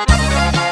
Ukrajina